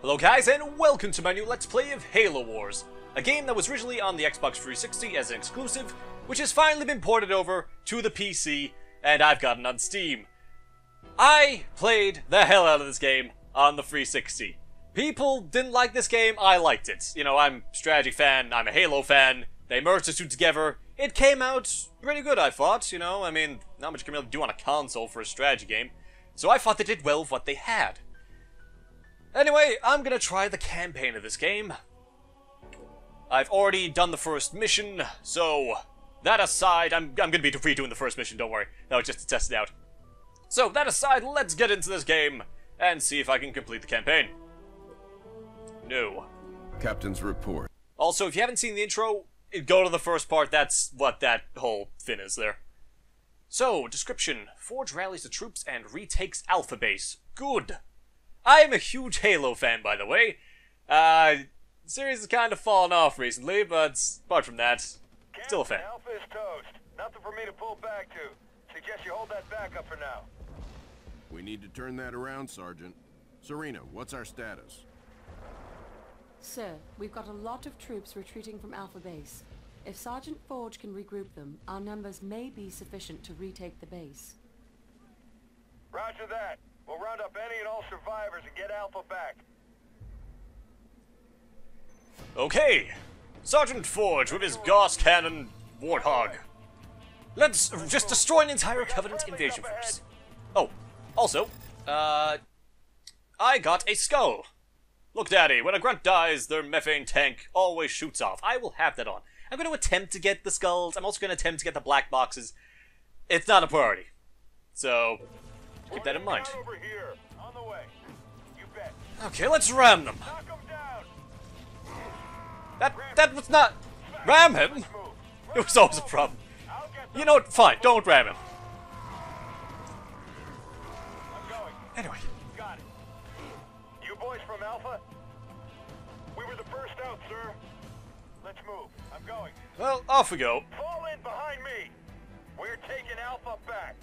Hello guys, and welcome to my new Let's Play of Halo Wars, a game that was originally on the Xbox 360 as an exclusive, which has finally been ported over to the PC, and I've gotten on Steam. I played the hell out of this game on the 360. People didn't like this game, I liked it. You know, I'm a strategy fan, I'm a Halo fan, they merged the two together. It came out pretty good, I thought, you know, I mean, not much you can really do on a console for a strategy game. So I thought they did well with what they had. Anyway, I'm gonna try the campaign of this game. I've already done the first mission, so that aside, I'm gonna be redoing the first mission, don't worry. That was just to test it out. So that aside, let's get into this game and see if I can complete the campaign. No. Captain's report. Also, if you haven't seen the intro, go to the first part, that's what that whole thing is there. So, description. Forge rallies the troops and retakes Alpha Base. Good. I am a huge Halo fan, by the way. The series has kind of fallen off recently, but apart from that, still a fan. Alpha is toast. Nothing for me to pull back to. Suggest you hold that back up for now. We need to turn that around, Sergeant. Serena, what's our status? Sir, we've got a lot of troops retreating from Alpha Base. If Sergeant Forge can regroup them, our numbers may be sufficient to retake the base. Roger that. We'll round up any and all survivors and get Alpha back. Okay. Sergeant Forge with his Gauss Cannon Warthog. Let's just destroy an entire Covenant invasion force. Oh, also, I got a skull. Look, Daddy, when a grunt dies, their methane tank always shoots off. I will have that on. I'm going to attempt to get the skulls. I'm also going to attempt to get the black boxes. It's not a priority. So keep that in mind. Okay, let's ram them. That was not... Ram him? It was always a problem. You know what? Fine, don't ram him. Anyway. You boys from Alpha? We were the first out, sir. Let's move. I'm going. Well, off we go. Fall in behind me. We're taking Alpha back.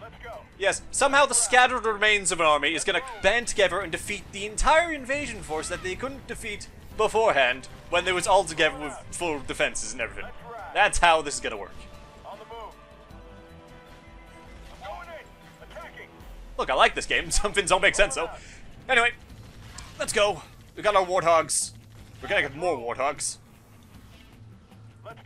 Let's go. Yes, somehow the scattered remains of an army is going to band together and defeat the entire invasion force that they couldn't defeat beforehand when they was all together with full defenses and everything. That's how this is going to work. On the move. I'm going in. Attacking. Look, I like this game. Some things don't make sense, though. Anyway, let's go. We got our warthogs. We're going to get more warthogs.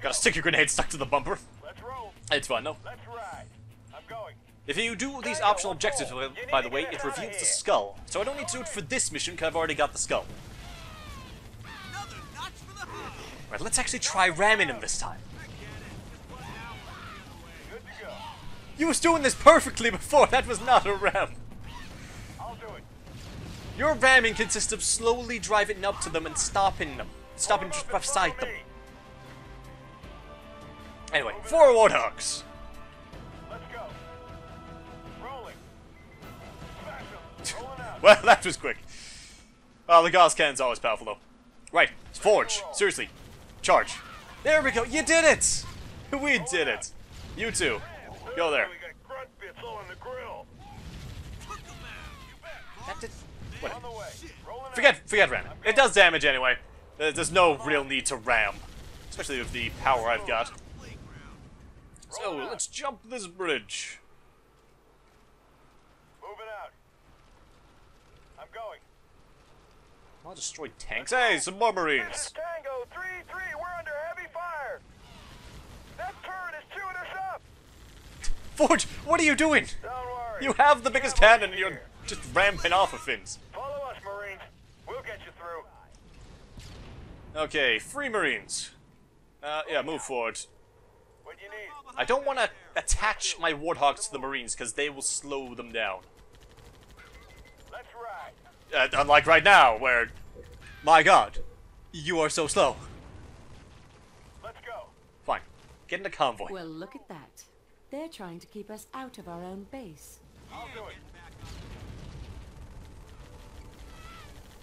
Gotta stick your grenade stuck to the bumper. Let's roll. It's fun, though. Let's ride. I'm going. If you do these optional objectives, by the way, it reveals the skull. So I don't need to do it for this mission because I've already got the skull. Right, let's actually try ramming him this time. Good to go. You was doing this perfectly before. That was not a ram. I'll do it. Your ramming consists of slowly driving up to them and stopping them. Stopping just beside them. Anyway, four warthogs. Let's go. Rolling. Well, that was quick. Oh, the Gauss Cannon's always powerful, though. Right, Forge. Seriously. Charge. There we go. You did it! We did it. You too. Go there. That did... What? Forget ramming. It does damage anyway. There's no real need to ram. Especially with the power I've got. So, let's jump this bridge. Move it out. I'm going. I'll destroy tanks. Hey, some more Marines. Tango 3-3, we're under heavy fire. That turret is chewing us up. Forge, what are you doing? Don't worry. You have the biggest cannon and you're just ramping off of things. Follow us, Marines. We'll get you through. Okay, free Marines. Yeah, move forward. I don't want to attach my warthogs to the Marines because they will slow them down. Unlike right now, where, my God, you are so slow. Let's go. Fine, get in the convoy. Well, look at that. They're trying to keep us out of our own base. I'll do it.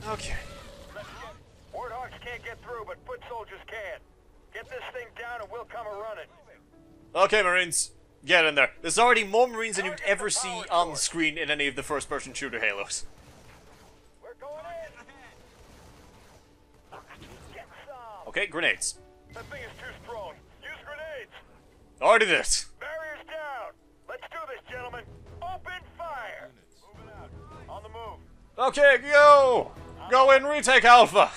Okay. Warthogs can't get through, but foot soldiers can. Get this thing down, and we'll come and run it. Okay, Marines, get in there. There's already more Marines than you'd ever see on the screen in any of the first-person shooter Halos. We're going in. Okay, grenades. That thing is too strong. Use grenades. Already this. Barriers down. Let's do this, gentlemen. Open fire. Moving out. On the move. Okay, go. Go and retake Alpha.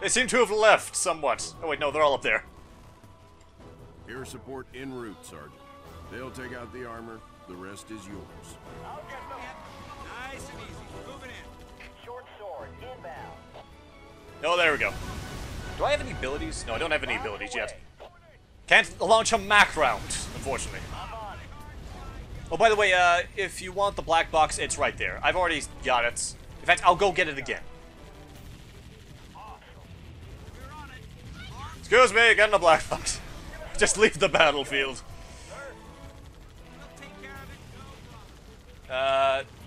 They seem to have left somewhat. Oh wait, no, they're all up there. Air support en route, Sergeant. They'll take out the armor. The rest is yours. I'll get them. Nice and easy. Moving in. Short sword inbound. Oh, there we go. Do I have any abilities? No, I don't have any abilities yet. Can't launch a Mach round, unfortunately. Oh, by the way, if you want the black box, it's right there. I've already got it. In fact, I'll go get it again. Excuse me, getting the black box. Just leave the battlefield.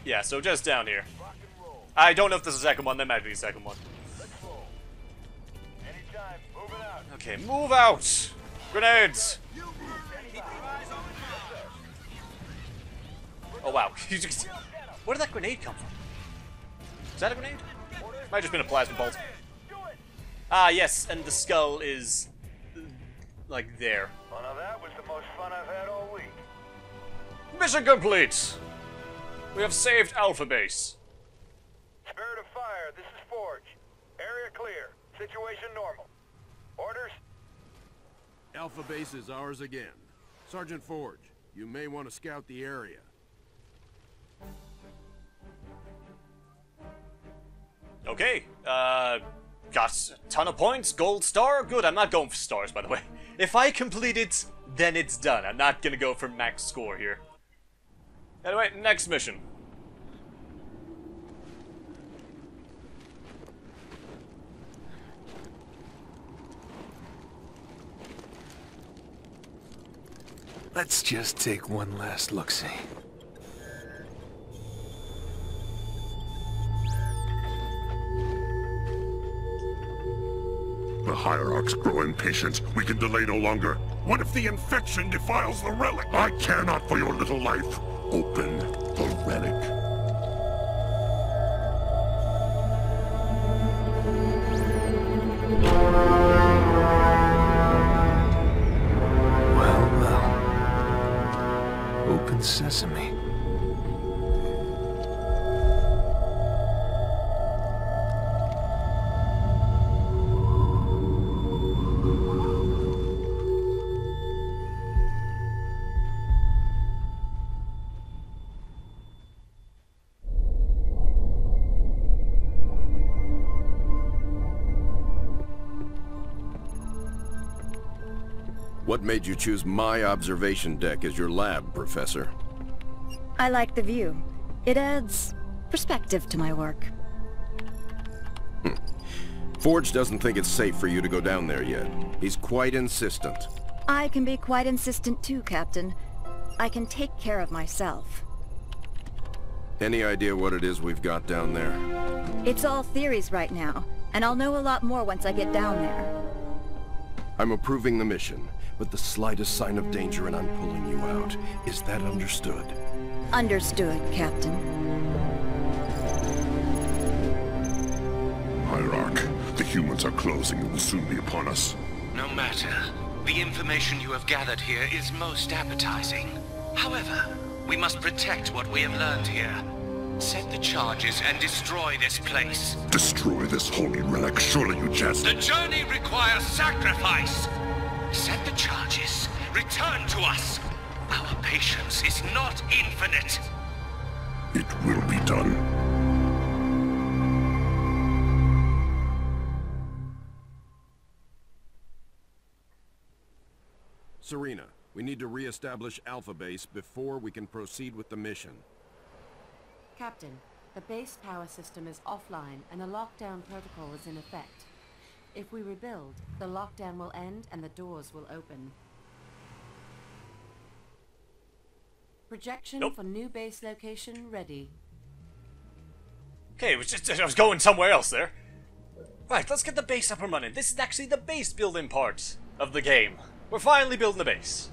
Yeah, so just down here. I don't know if this is the second one. That might be the second one. Okay, move out! Grenades! Oh wow. Where did that grenade come from? Is that a grenade? Might have just been a plasma bolt. Ah, yes, and the skull is... like there. Well, now that was the most fun I've had all week. Mission complete! We have saved Alpha Base. Spirit of Fire, this is Forge. Area clear. Situation normal. Orders? Alpha Base is ours again. Sergeant Forge, you may want to scout the area. Okay, got a ton of points, gold star, good. I'm not going for stars, by the way. If I complete it, then it's done. I'm not gonna go for max score here. Anyway, next mission. Let's just take one last look-see. The Hierarchs grow impatient. We can delay no longer. What if the infection defiles the relic? I care not for your little life. Open the relic. Sesame. What made you choose my observation deck as your lab, Professor? I like the view. It adds perspective to my work. Forge doesn't think it's safe for you to go down there yet. He's quite insistent. I can be quite insistent too, Captain. I can take care of myself. Any idea what it is we've got down there? It's all theories right now, and I'll know a lot more once I get down there. I'm approving the mission. But the slightest sign of danger and I'm pulling you out. Is that understood? Understood, Captain. Hierarch, the humans are closing and will soon be upon us. No matter. The information you have gathered here is most appetizing. However, we must protect what we have learned here. Set the charges and destroy this place. Destroy this holy relic? Surely you jest. The journey requires sacrifice! Set the charges. Return to us. Our patience is not infinite. It will be done. Serena, we need to re-establish Alpha Base before we can proceed with the mission. Captain, the base power system is offline and a lockdown protocol is in effect. If we rebuild, the lockdown will end and the doors will open. Projection for new base location ready. Okay, I was going somewhere else there. Right, let's get the base up and running. This is actually the base building part of the game. We're finally building the base.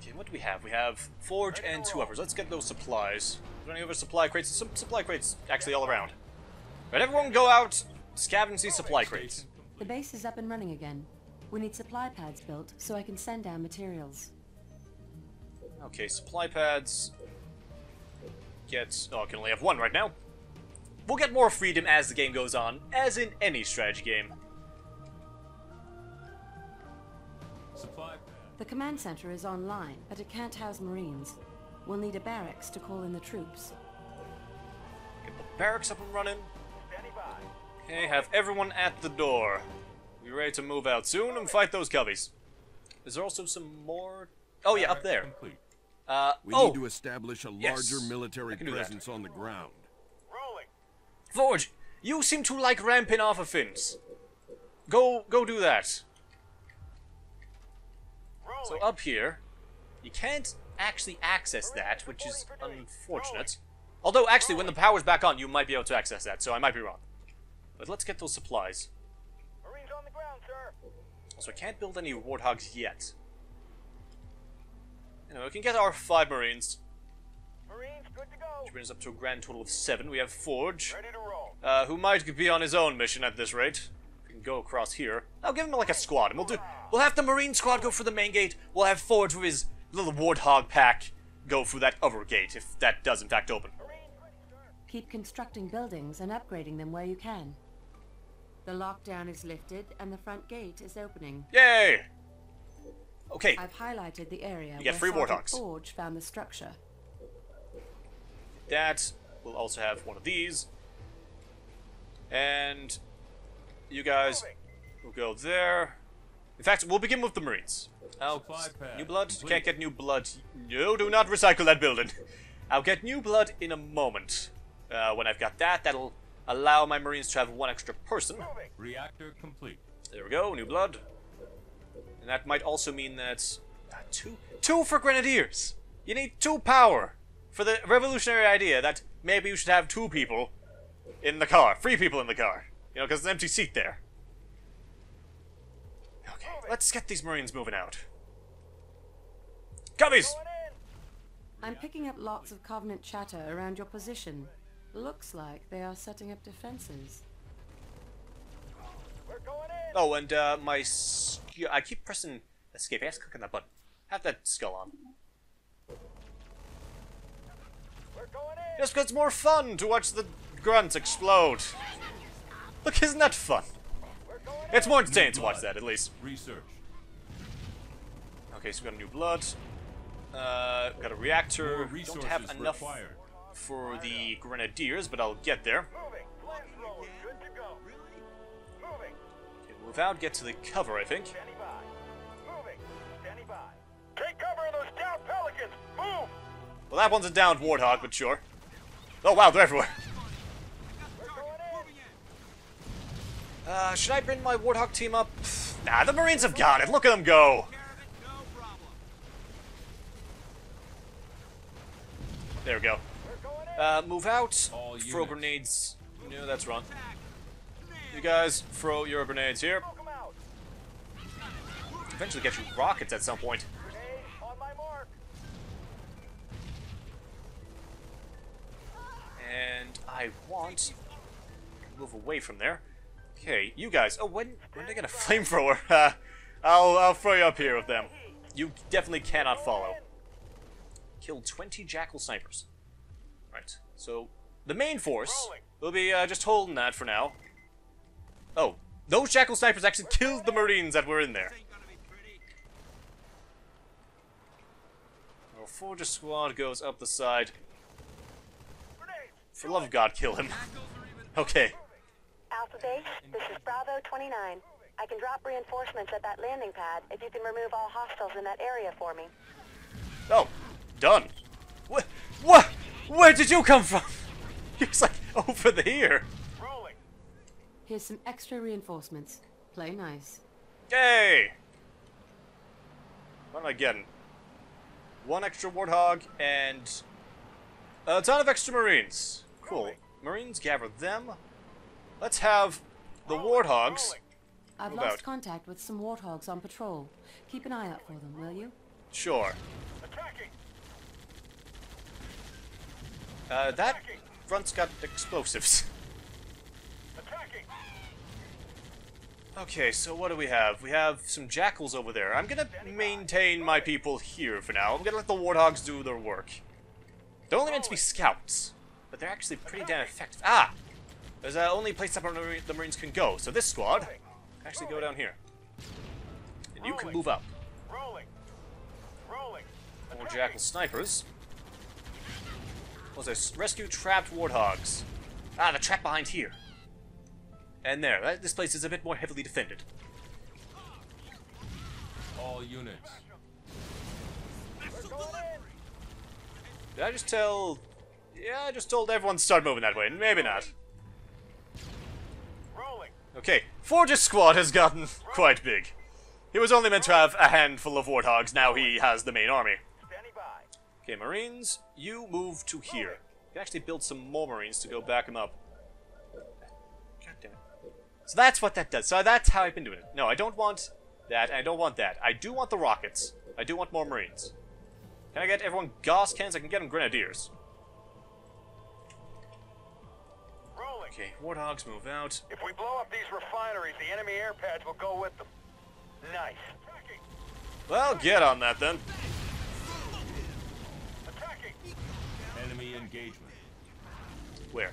Okay, what do we have? We have Forge and two others. Let's get those supplies. Running over supply crates. Some supply crates actually all around. Right, everyone go out, scavenge these supply crates. The base is up and running again. We need supply pads built so I can send down materials. Okay, supply pads. Get... oh, I can only have one right now. We'll get more freedom as the game goes on, as in any strategy game. Supply pad. The command center is online, but it can't house marines. We'll need a barracks to call in the troops. Get the barracks up and running. Okay, have everyone at the door. We're ready to move out soon and fight those coveys. Is there also some more... oh yeah, up there. We need to establish a larger military presence on the ground. Rolling. Forge, you seem to like ramping off of things. Go do that. Rolling. So up here, you can't actually access that, which is unfortunate. Although actually, when the power's back on, you might be able to access that, so I might be wrong. But let's get those supplies. Marines on the ground, sir. So I can't build any warthogs yet. Anyway, we can get our 5 Marines. Marines, good to go. Which brings us up to a grand total of 7. We have Forge, ready to roll. Who might be on his own mission at this rate. We can go across here. I'll give him like a squad, and we'll have the Marine squad go for the main gate. We'll have Forge with his little warthog pack go through that other gate if that does in fact open. Keep constructing buildings and upgrading them where you can. The lockdown is lifted and the front gate is opening. Yay! Okay. I've highlighted the area where Sergeant Forge found the structure. That will also have one of these. And you guys will go there. In fact, we'll begin with the Marines. New blood? Complete. Can't get new blood. No, do not recycle that building. I'll get new blood in a moment. When I've got that, that'll allow my Marines to have one extra person. Reactor complete. There we go, new blood. And that might also mean that two for grenadiers. You need 2 power for the revolutionary idea that maybe you should have 2 people in the car, 3 people in the car. You know, because there's an empty seat there. Okay, let's get these Marines moving out. Coveys! I'm picking up lots of Covenant chatter around your position. Looks like they are setting up defenses. We're going in. Oh, and I keep pressing escape. I guess clicking that button. Have that skull on. We're going in. Just because it's more fun to watch the grunts explode. Look, isn't that fun? It's more entertaining to watch that, at least. Research. Okay, so we got a new blood. Got a reactor. Don't have enough for the grenadiers, but I'll get there. Move out, get to the cover, I think. Take cover of those downed pelicans. Move. Well, that one's a downed warthog, but sure. Oh wow, they're everywhere. Should I bring my warthog team up? Nah, the Marines have got it. Look at them go. There we go. Move out. Throw grenades. No, that's wrong. You guys, throw your grenades here. Eventually get you rockets at some point. And I want to move away from there. Okay, you guys. Oh, when did I get a flamethrower? I'll throw you up here with them. You definitely cannot follow. Killed 20 jackal snipers. Right, so the main force will be just holding that for now. Oh, those jackal snipers actually killed the Marines that were in there. Our Forger squad goes up the side. For the love of God, kill him. Okay. Alpha Base, this is Bravo 29. I can drop reinforcements at that landing pad if you can remove all hostiles in that area for me. Oh, done. What? Where did you come from? You're like over here. Here's some extra reinforcements. Play nice. Yay! What am I getting? 1 extra warthog and a ton of extra Marines. Cool. Marines, gather them. Let's have the warthogs. I've lost contact with some warthogs on patrol. Keep an eye out for them, will you? Sure. Attacking. That grunt's got explosives. Okay, so what do we have? We have some jackals over there. I'm gonna maintain my people here for now. I'm gonna let the warthogs do their work. They're only meant to be scouts, but they're actually pretty damn effective. Ah! There's only a place up where the Marines can go, so this squad can actually go down here. And you can move up. More jackal snipers. What was this? Rescue trapped warthogs. Ah, the trap behind here. And there, right? This place is a bit more heavily defended. All units. Did I just tell... Yeah, I just told everyone to start moving that way. Maybe not. Okay, Forge's squad has gotten quite big. He was only meant to have a handful of warthogs, now he has the main army. Okay, Marines, you move to here. You can actually build some more Marines to go back him up. God damn it. So that's what that does. So that's how I've been doing it. No, I don't want that, and I don't want that. I do want the rockets. I do want more Marines. Can I get everyone Gauss cannons? I can get them Grenadiers. Okay, warthogs move out. If we blow up these refineries, the enemy air pads will go with them. Nice. Well, get on that then. Attacking. Enemy engagement. Where?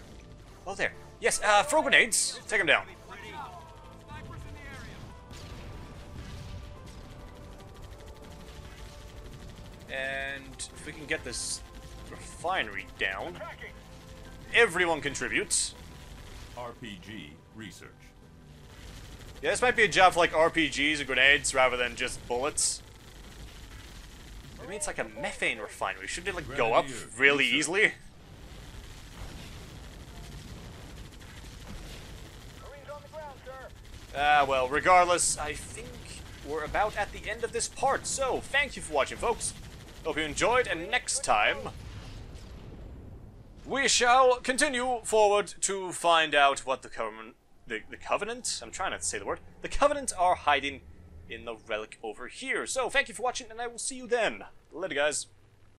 Oh, there. Yes, throw grenades. Take them down. And if we can get this refinery down, everyone contributes. RPG research. Yeah, this might be a job for like RPGs or grenades rather than just bullets. I mean, it's like a methane refinery. Shouldn't it like go up really easily? Well, regardless, I think we're about at the end of this part, so thank you for watching, folks. Hope you enjoyed, and next time we shall continue forward to find out what the Covenant? I'm trying not to say the word. The Covenant are hiding in the relic over here. So, thank you for watching, and I will see you then. Later, guys.